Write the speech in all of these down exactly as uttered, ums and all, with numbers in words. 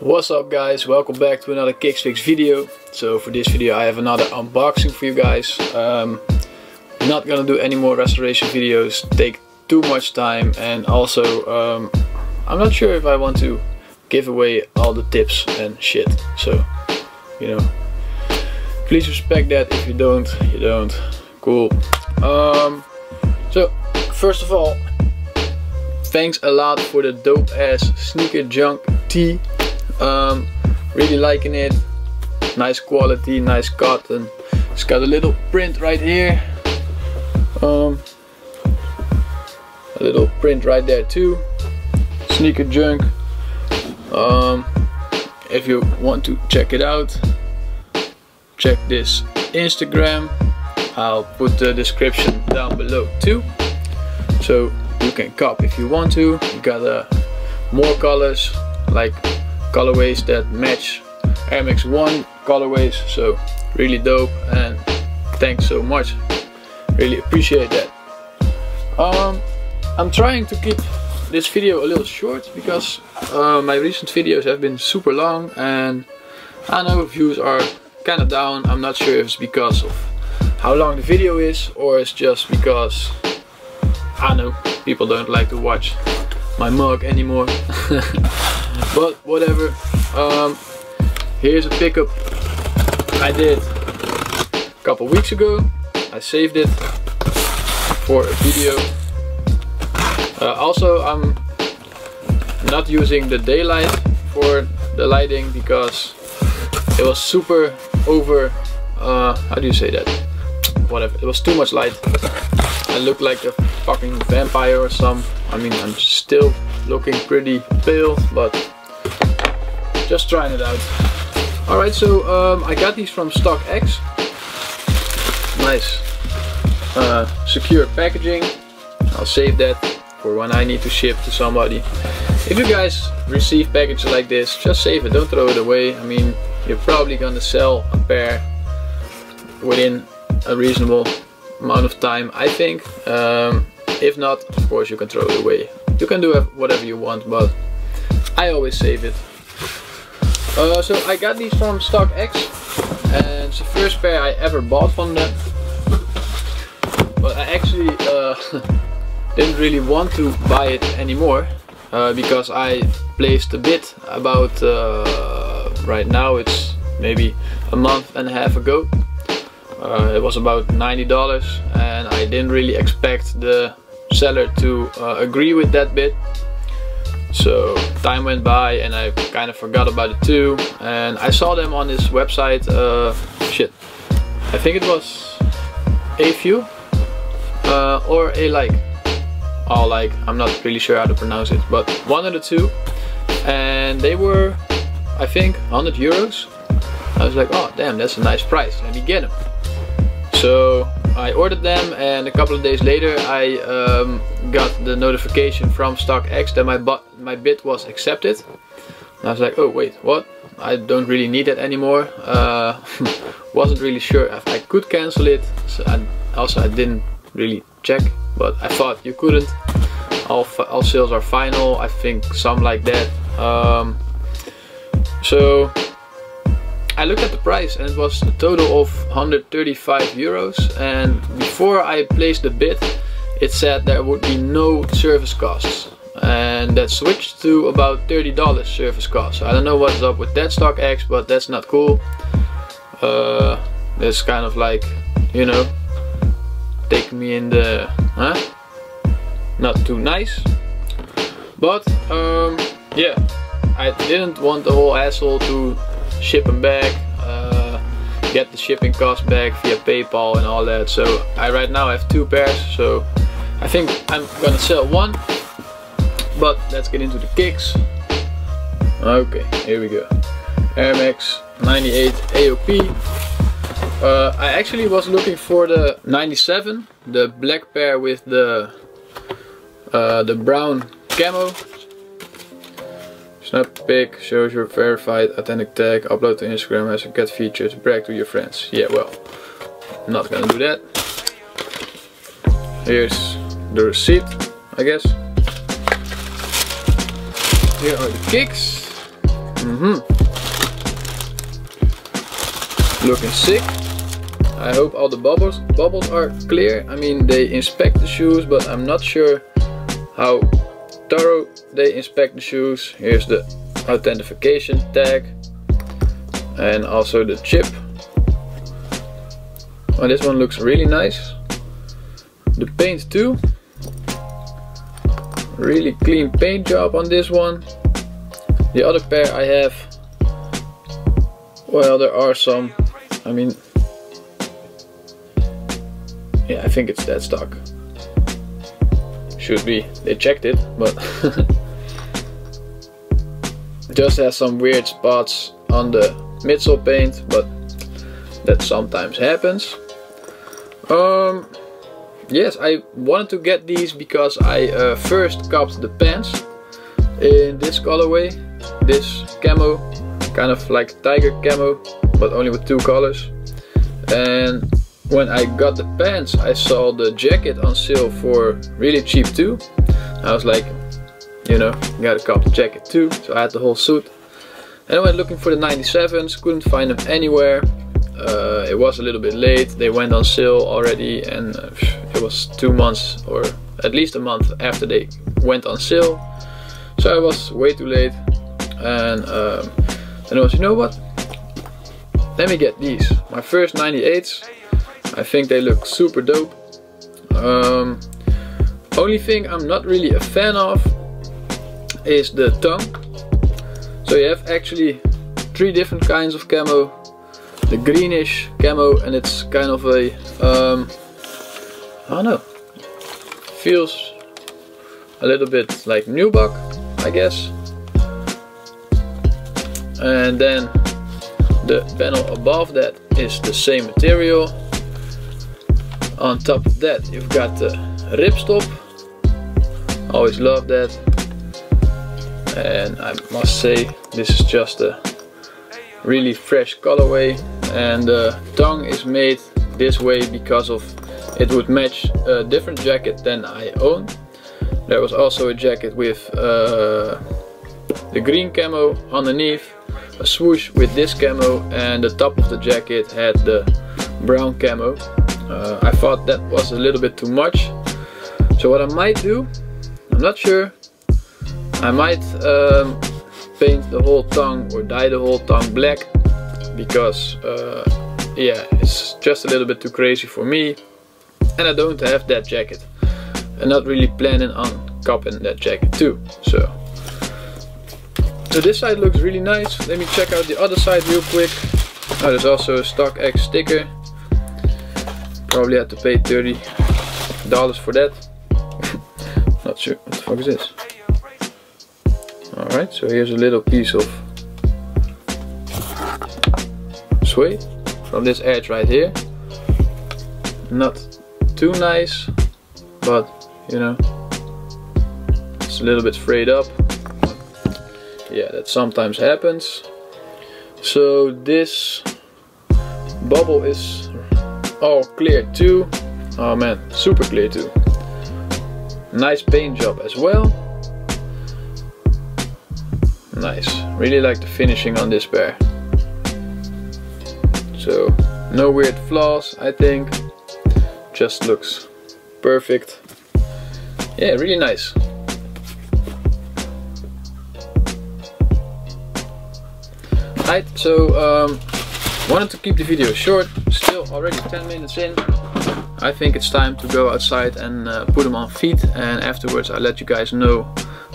What's up guys, welcome back to another Kicks Fix video. So for this video I have another unboxing for you guys. Um, not gonna do any more restoration videos, take too much time, and also um, I'm not sure if I want to give away all the tips and shit. So, you know, please respect that. If you don't, you don't. Cool. Um, so, first of all, thanks a lot for the dope ass S N K R Junk tee. Um, really liking it. Nice quality, nice cotton. It's got a little print right here, um, a little print right there too. S N K R Junk. Um, if you want to check it out, check this Instagram. I'll put the description down below too, so you can cop if you want to. You got uh, more colors, like colorways that match Air Max one colorways, so really dope, and thanks so much, really appreciate that. um, I'm trying to keep this video a little short because uh, my recent videos have been super long, and I know views are kind of down. I'm not sure if it's because of how long the video is or it's just because I know people don't like to watch my mug anymore. But whatever. Um, here's a pickup I did a couple weeks ago. I saved it for a video. Uh, also, I'm not using the daylight for the lighting because it was super over. Uh, how do you say that? Whatever. It was too much light. I looked like a fucking vampire or some. I mean, I'm still looking pretty pale, but just trying it out. Alright, so um, I got these from StockX. Nice uh, secure packaging. I'll save that for when I need to ship to somebody. If you guys receive packages like this, just save it, don't throw it away. I mean, you're probably gonna sell a pair within a reasonable amount of time, I think. Um, if not, of course you can throw it away. You can do whatever you want, but I always save it. Uh, so I got these from StockX, and it's the first pair I ever bought from them. But I actually uh, didn't really want to buy it anymore uh, because I placed a bid about uh, right now. It's maybe a month and a half ago. Uh, it was about ninety dollars, and I didn't really expect the seller to uh, agree with that bid. So time went by and I kind of forgot about it too, and I saw them on this website, uh, shit, I think it was a few uh, or a like, or like, I'm not really sure how to pronounce it, but one of the two, and they were, I think, one hundred euros. I was like, oh damn, that's a nice price, let me get them. So I ordered them, and a couple of days later I um, got the notification from StockX that my, my bid was accepted. And I was like, oh wait, what? I don't really need that anymore. Uh, wasn't really sure if I could cancel it. So I, also I didn't really check, but I thought you couldn't. All, all sales are final, I think, some like that. Um, so I looked at the price, and it was a total of one hundred thirty-five euros, and before I placed the bid it said there would be no service costs, and that switched to about thirty dollars service costs. I don't know what's up with that, StockX, but that's not cool. Uh, that's kind of like, you know, taking me in the, huh? Not too nice. But um, yeah, I didn't want the whole hassle to ship them back, uh, get the shipping cost back via PayPal and all that. So I right now have two pairs, so I think I'm gonna sell one, but let's get into the kicks. Okay, here we go. Air Max ninety-eight A O P. uh, I actually was looking for the ninety-seven, the black pair with the uh, the brown camo. Snap pic shows your verified authentic tag, upload to Instagram as a cat feature to brag to your friends. Yeah, well, I'm not gonna do that. Here's the receipt, I guess. Here are the kicks. Mm-hmm. Looking sick. I hope all the bubbles bubbles are clear. I mean, they inspect the shoes, but I'm not sure how thorough they inspect the shoes. Here's the authentication tag and also the chip. Oh, this one looks really nice. The paint too. Really clean paint job on this one. The other pair I have, well, there are some, I mean, yeah, I think it's dead stock. Should be, they checked it, but just has some weird spots on the midsole paint, but that sometimes happens. Um, yes, I wanted to get these because I uh, first copped the pants in this colorway, this camo, kind of like tiger camo, but only with two colors. And when I got the pants, I saw the jacket on sale for really cheap too. I was like, you know, you gotta cop the jacket too. So I had the whole suit. And I went looking for the ninety-sevens, couldn't find them anywhere. Uh, it was a little bit late, they went on sale already, and uh, it was two months or at least a month after they went on sale. So I was way too late, and um, and I was, you know what? Let me get these. My first ninety-eights. I think they look super dope. Um, only thing I'm not really a fan of is the tongue. So you have actually three different kinds of camo. The greenish camo, and it's kind of a um, I don't know. Feels a little bit like Nubuck, I guess. And then the panel above that is the same material. On top of that you've got the ripstop, always love that. And I must say this is just a really fresh colorway, and the tongue is made this way because of it would match a different jacket than I own. There was also a jacket with uh, the green camo underneath, a swoosh with this camo, and the top of the jacket had the brown camo. Uh, I thought that was a little bit too much. So what I might do, I'm not sure, I might um, paint the whole tongue or dye the whole tongue black, because uh, yeah, it's just a little bit too crazy for me, and I don't have that jacket. I'm not really planning on copping that jacket too. So, so this side looks really nice. Let me check out the other side real quick. Oh, there's also a StockX sticker. Probably had to pay thirty dollars for that. Not sure. What the fuck is this? Alright, so here's a little piece of suede from this edge right here. Not too nice, but you know, it's a little bit frayed up. Yeah, that sometimes happens. So this bubble is all clear too. Oh man, super clear too. Nice paint job as well. Nice, really like the finishing on this pair. So no weird flaws, I think. Just looks perfect. Yeah, really nice. Alright, so um, wanted to keep the video short. Still already ten minutes in. I think it's time to go outside and uh, put them on feet, and afterwards I'll let you guys know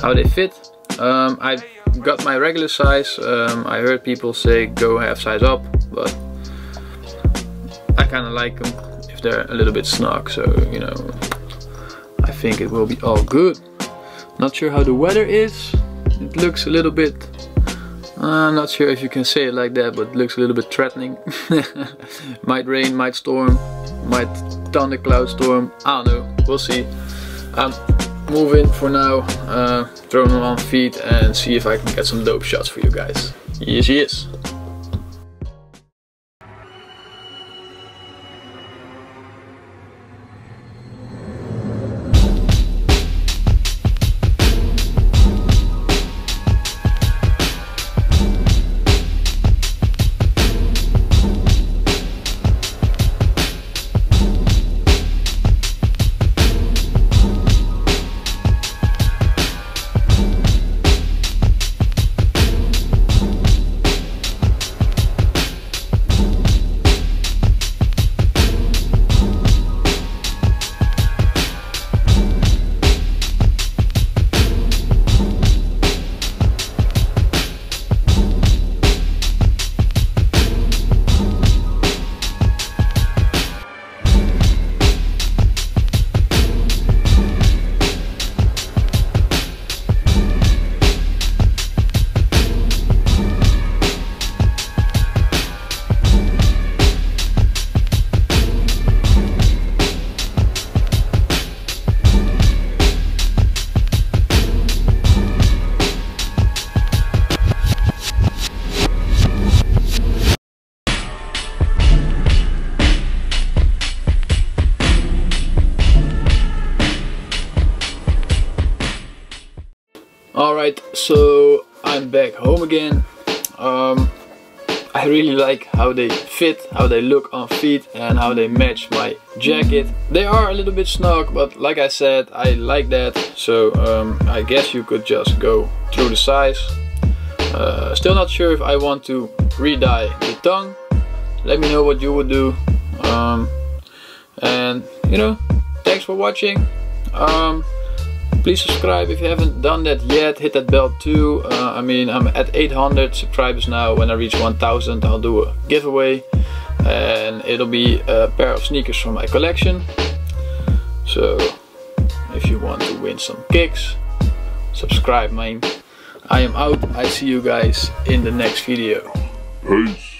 how they fit. Um, I got my regular size. Um, I heard people say go half size up, but I kind of like them if they're a little bit snug. So you know, I think it will be all good. Not sure how the weather is. It looks a little bit. I'm uh, not sure if you can say it like that, but it looks a little bit threatening. Might rain, might storm, might thundercloud storm. I don't know. We'll see. I'm moving for now. Uh, throw them on feet and see if I can get some dope shots for you guys. Yes, yes. So I'm back home again. Um, I really like how they fit, how they look on feet, and how they match my jacket. They are a little bit snug, but like I said, I like that. So um, I guess you could just go through the size. Uh, still not sure if I want to re-dye the tongue. Let me know what you would do. Um, and you know, thanks for watching. Um, Please subscribe if you haven't done that yet. Hit that bell too. Uh, I mean, I'm at eight hundred subscribers now. When I reach one thousand, I'll do a giveaway. And it'll be a pair of sneakers from my collection. So, if you want to win some kicks, subscribe, man. I am out. I see you guys in the next video. Peace.